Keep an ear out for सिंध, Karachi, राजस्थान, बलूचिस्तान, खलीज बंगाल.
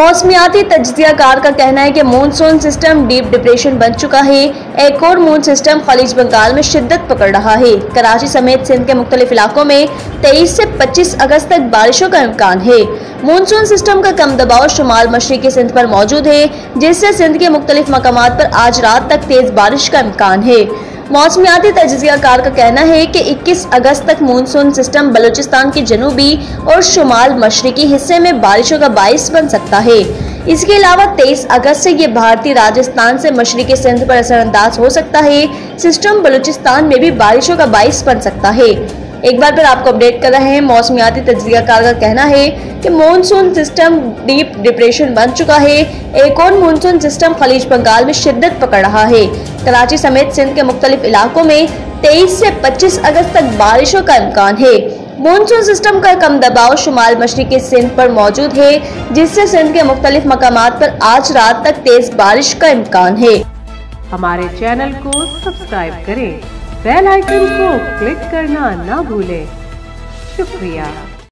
मौसमियाती तज्जिया car का कहना है कि मानसून सिस्टम डीप डिप्रेशन बन चुका है। एक और मानसून सिस्टम खलीज बंगाल में शिद्दत पकड़ रहा है। कराची समेत सिंध के मुख्तलिफ इलाकों में 23 से 25 अगस्त तक बारिशों का इम्कान है। मानसून सिस्टम का कम दबाव शुमाल मशरक़ी सिंध पर मौजूद है, जिससे सिंध के मुख्तलिफ मकामात पर आज रात तक तेज़ बारिश का इम्कान है। मौसमियाती तज्जिया कार का कहना है कि 21 अगस्त तक मानसून सिस्टम बलूचिस्तान के जनूबी और शुमाल मशरक़ी हिस्से में बारिशों का बायस बन सकता है। इसके अलावा 23 अगस्त से ये भारतीय राजस्थान से मशरक़ी सिंध पर असरअंदाज हो सकता है। सिस्टम बलूचिस्तान में भी बारिशों का बायस बन सकता है। एक बार फिर आपको अपडेट कर रहे हैं, मौसमियाती तज्जिया कार का कहना है कि मानसून सिस्टम डीप डिप्रेशन बन चुका है। एक और मानसून सिस्टम खलीज बंगाल में शिद्दत पकड़ रहा है। कराची समेत सिंध के मुख्तलिफ इलाकों में 23 से 25 अगस्त तक बारिशों का इम्कान है। मानसून सिस्टम का कम दबाव शुमाल मशरक़ी सिंध पर मौजूद है, जिससे सिंध के मुख्तलिफ मकामात पर आज रात तक तेज बारिश का इम्कान है। हमारे चैनल को सब्सक्राइब करें, बेल आइकन को क्लिक करना ना भूलें। शुक्रिया।